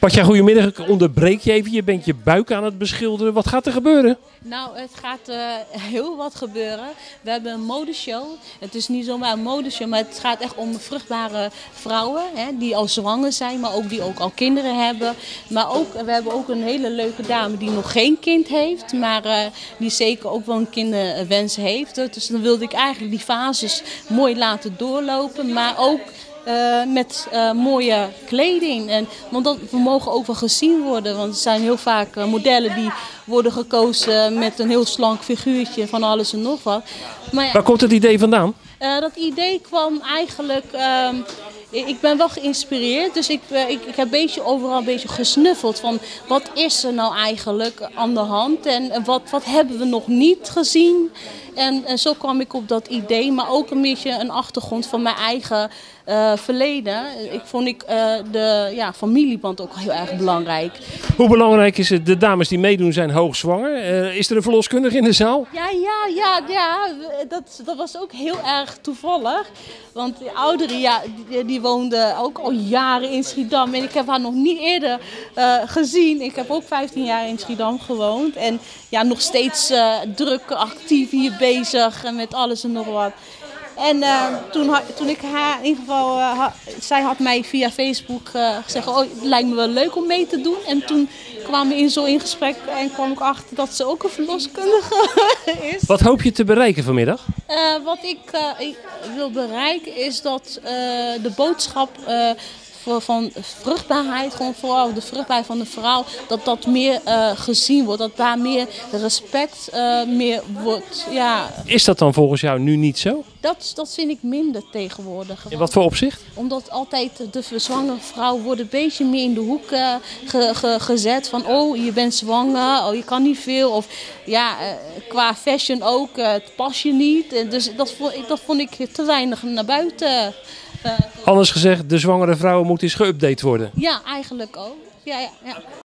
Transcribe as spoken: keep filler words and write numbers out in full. Batya, goedemiddag. Ik onderbreek je even. Je bent je buik aan het beschilderen. Wat gaat er gebeuren? Nou, het gaat uh, heel wat gebeuren. We hebben een modeshow. Het is niet zomaar een modeshow, maar het gaat echt om vruchtbare vrouwen. Hè, die al zwanger zijn, maar ook die ook al kinderen hebben. Maar ook, we hebben ook een hele leuke dame die nog geen kind heeft. Maar uh, die zeker ook wel een kinderwens heeft. Dus dan wilde ik eigenlijk die fases mooi laten doorlopen. Maar ook... Uh, met uh, mooie kleding. En, want dat, we mogen ook wel gezien worden. Want er zijn heel vaak uh, modellen die worden gekozen met een heel slank figuurtje van alles en nog wat. Maar ja, waar komt het idee vandaan? Uh, dat idee kwam eigenlijk... Uh, ik ben wel geïnspireerd, dus ik, uh, ik, ik heb beetje overal een beetje gesnuffeld van wat is er nou eigenlijk aan de hand en wat, wat hebben we nog niet gezien. En, en zo kwam ik op dat idee, maar ook een beetje een achtergrond van mijn eigen uh, verleden. Ik vond ik, uh, de ja, familieband ook heel erg belangrijk. Hoe belangrijk is het? De dames die meedoen zijn hoogzwanger. Uh, is er een verloskundige in de zaal? Ja, ja, ja, ja. Dat, dat was ook heel erg toevallig. Want de ouderen, ja, die, die woonde ook al jaren in Schiedam. En ik heb haar nog niet eerder uh, gezien. Ik heb ook vijftien jaar in Schiedam gewoond. En ja, nog steeds uh, druk, actief hier bezig. Bezig met alles en nog wat. En uh, toen, ha, toen ik haar, in ieder geval, uh, ha, zij had mij via Facebook uh, gezegd, oh, het lijkt me wel leuk om mee te doen. En toen kwamen we in zo in gesprek en kwam ik achter dat ze ook een verloskundige is. Wat hoop je te bereiken vanmiddag? Uh, wat ik, uh, ik wil bereiken is dat uh, de boodschap uh, voor, van vruchtbaarheid, gewoon vooral de vruchtbaarheid van de vrouw, dat dat meer uh, gezien wordt, dat daar meer respect uh, meer wordt. Ja. Is dat dan volgens jou nu niet zo? Dat, dat vind ik minder tegenwoordig. In wat voor opzicht? Omdat altijd de zwangere vrouw wordt een beetje meer in de hoek uh, ge, ge, gezet. Van oh, je bent zwanger, oh, je kan niet veel. Of ja, uh, qua fashion ook, uh, het pas je niet. Uh, dus dat vond, ik, dat vond ik te weinig naar buiten. Uh, Anders gezegd, de zwangere vrouwen moeten eens geüpdate worden. Ja, eigenlijk ook. Ja, ja, ja.